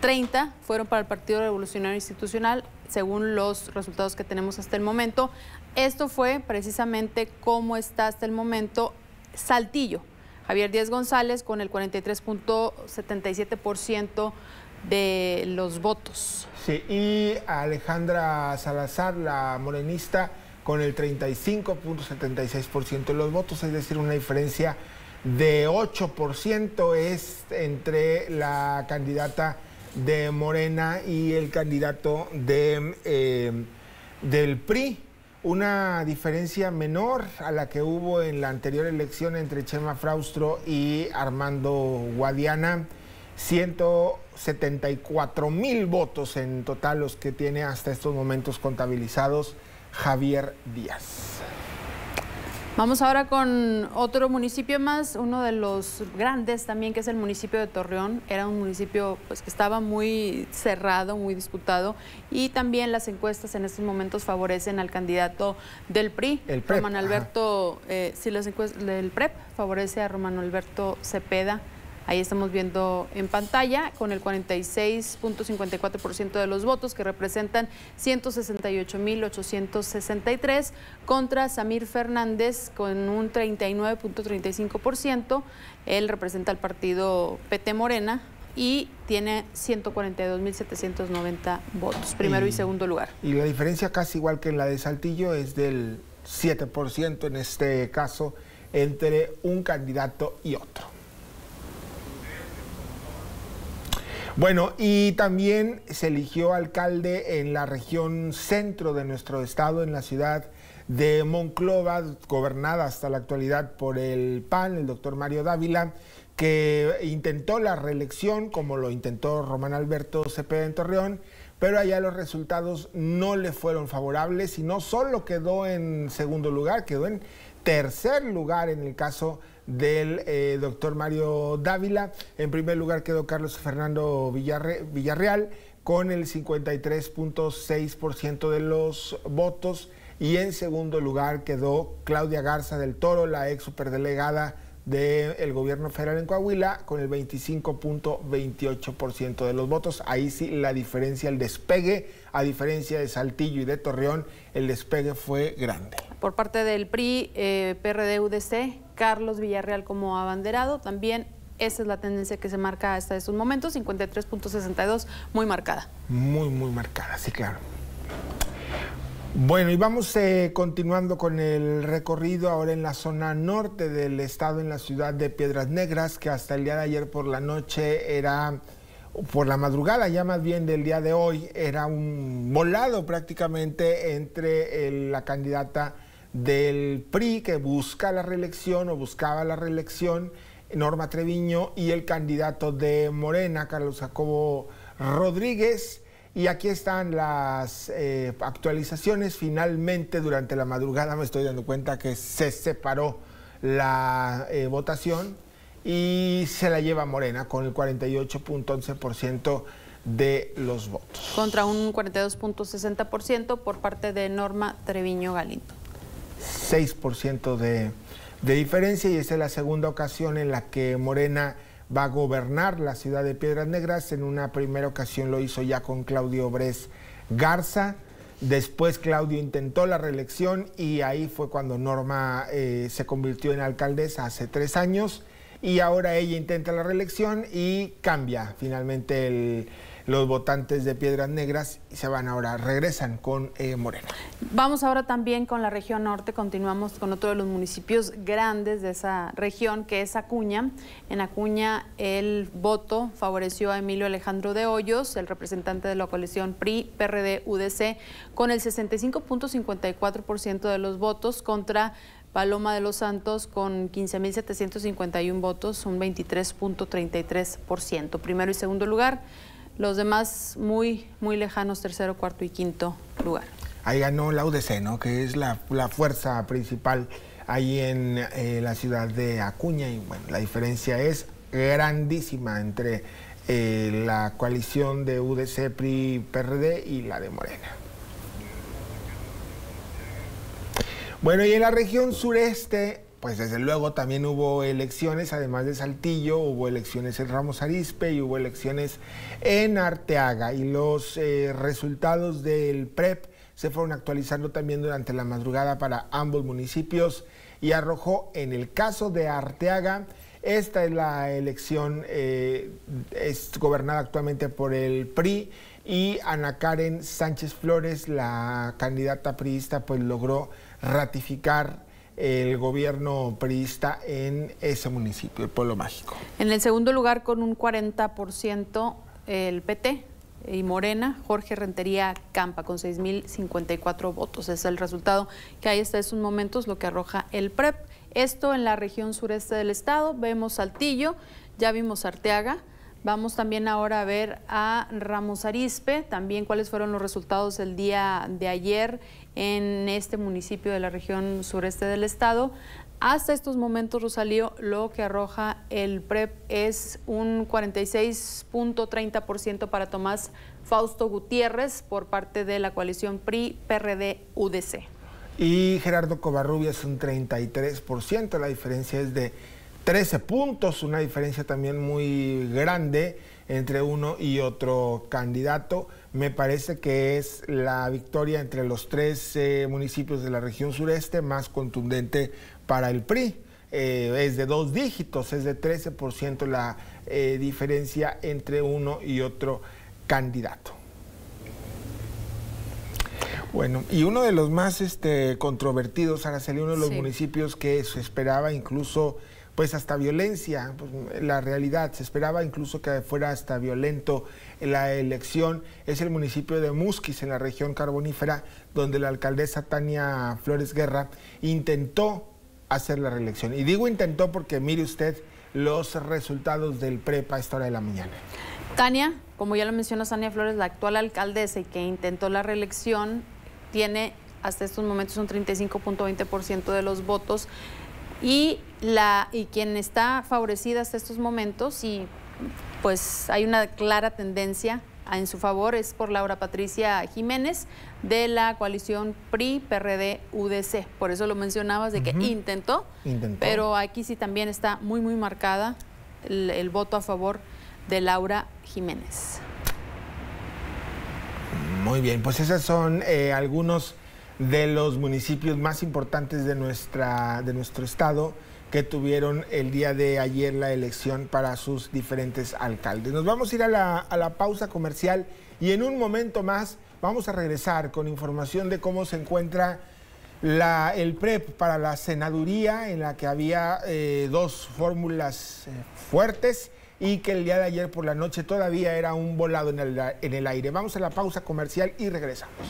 30 fueron para el Partido Revolucionario Institucional, según los resultados que tenemos hasta el momento. Esto fue precisamente cómo está hasta el momento Saltillo. Javier Díaz González con el 43.77% de los votos. Sí, y Alejandra Salazar, la morenista, con el 35.76% de los votos, es decir, una diferencia de 8% es entre la candidata de Morena y el candidato de, del PRI. Una diferencia menor a la que hubo en la anterior elección entre Chema Fraustro y Armando Guadiana. 174,000 votos en total los que tiene hasta estos momentos contabilizados Javier Díaz. Vamos ahora con otro municipio más, uno de los grandes también, que es el municipio de Torreón. Era un municipio pues que estaba muy cerrado, muy disputado, y también las encuestas en estos momentos favorecen al candidato del PRI, el PREP, Román Alberto, si las encuestas del PREP favorece a Román Alberto Cepeda. Ahí estamos viendo en pantalla con el 46.54% de los votos, que representan 168,863, contra Samir Fernández con un 39.35%. Él representa al partido PT Morena y tiene 142,790 votos, primero y segundo lugar. Y la diferencia casi igual que en la de Saltillo es del 7% en este caso entre un candidato y otro. Bueno, y también se eligió alcalde en la región centro de nuestro estado, en la ciudad de Monclova, gobernada hasta la actualidad por el PAN, el doctor Mario Dávila, que intentó la reelección, como lo intentó Román Alberto Cepeda en Torreón, pero allá los resultados no le fueron favorables y no solo quedó en segundo lugar, quedó en tercer lugar en el caso del doctor Mario Dávila. En primer lugar quedó Carlos Fernando Villarreal con el 53.6% de los votos, y en segundo lugar quedó Claudia Garza del Toro, la ex superdelegada del gobierno federal en Coahuila, con el 25.28% de los votos. Ahí sí la diferencia, el despegue, a diferencia de Saltillo y de Torreón, el despegue fue grande. Por parte del PRI, PRD-UDC, Carlos Villarreal como abanderado. También esa es la tendencia que se marca hasta estos momentos, 53.62, muy marcada. Muy, muy marcada, sí, claro. Bueno, y vamos continuando con el recorrido ahora en la zona norte del estado, en la ciudad de Piedras Negras, que hasta el día de ayer por la noche era... por la madrugada, ya más bien del día de hoy, era un volado prácticamente entre la candidata del PRI, que busca la reelección o buscaba la reelección, Norma Treviño, y el candidato de Morena, Carlos Jacobo Rodríguez. Y aquí están las actualizaciones. Finalmente, durante la madrugada me estoy dando cuenta que se separó la votación y se la lleva Morena con el 48.11% de los votos. Contra un 42.60% por parte de Norma Treviño Galindo. 6% de diferencia, y esta es la segunda ocasión en la que Morena va a gobernar la ciudad de Piedras Negras. En una primera ocasión lo hizo ya con Claudio Brez Garza. Después Claudio intentó la reelección y ahí fue cuando Norma se convirtió en alcaldesa hace 3 años. Y ahora ella intenta la reelección y cambia finalmente los votantes de Piedras Negras y se van ahora, regresan con Morena. Vamos ahora también con la región norte, continuamos con otro de los municipios grandes de esa región, que es Acuña. En Acuña el voto favoreció a Emilio Alejandro de Hoyos, el representante de la coalición PRI-PRD-UDC, con el 65.54% de los votos, contra Paloma de los Santos con 15,751 votos, un 23.33%. Primero y segundo lugar, los demás muy, muy lejanos, tercero, cuarto y quinto lugar. Ahí ganó la UDC, ¿no? Que es la fuerza principal ahí en la ciudad de Acuña, y bueno, la diferencia es grandísima entre la coalición de UDC, PRI, PRD y la de Morena. Bueno, y en la región sureste pues desde luego también hubo elecciones, además de Saltillo, hubo elecciones en Ramos Arizpe y hubo elecciones en Arteaga. Y los resultados del PREP se fueron actualizando también durante la madrugada para ambos municipios y arrojó, en el caso de Arteaga, esta es la elección, es gobernada actualmente por el PRI, y Ana Karen Sánchez Flores, la candidata priista, pues logró ratificar el gobierno priista en ese municipio, el Pueblo Mágico. En el segundo lugar, con un 40%, el PT y Morena, Jorge Rentería Campa, con 6.054 votos. Es el resultado que hay hasta esos momentos, lo que arroja el PREP. Esto en la región sureste del estado. Vemos Saltillo, ya vimos Arteaga. Vamos también ahora a ver a Ramos Arizpe, también cuáles fueron los resultados el día de ayer en este municipio de la región sureste del estado. Hasta estos momentos, Rosalío, lo que arroja el PREP es un 46.30% para Tomás Fausto Gutiérrez por parte de la coalición PRI-PRD-UDC. Y Gerardo Covarrubias un 33%, la diferencia es de 13 puntos, una diferencia también muy grande entre uno y otro candidato. Me parece que es la victoria entre los tres municipios de la región sureste más contundente para el PRI. Es de dos dígitos, es de 13% la diferencia entre uno y otro candidato. Bueno, y uno de los más controvertidos, Araceli, uno de los municipios que se esperaba incluso pues hasta violencia, pues la realidad, se esperaba incluso que fuera hasta violento la elección, es el municipio de Musquis, en la región carbonífera, donde la alcaldesa Tania Flores Guerra intentó hacer la reelección. Y digo intentó porque mire usted los resultados del PREP a esta hora de la mañana. Tania, como ya lo mencionas, Tania Flores, la actual alcaldesa y que intentó la reelección, tiene hasta estos momentos un 35.20% de los votos. Y quien está favorecida hasta estos momentos, y pues hay una clara tendencia en su favor, es por Laura Patricia Jiménez de la coalición PRI-PRD-UDC. Por eso lo mencionabas de que intentó, pero aquí sí también está muy, muy marcada el voto a favor de Laura Jiménez. Muy bien, pues esos son algunos de los municipios más importantes de nuestro estado que tuvieron el día de ayer la elección para sus diferentes alcaldes. Nos vamos a ir a la pausa comercial y en un momento más vamos a regresar con información de cómo se encuentra el PREP para la senaduría, en la que había dos fórmulas fuertes y que el día de ayer por la noche todavía era un volado en el aire. Vamos a la pausa comercial y regresamos.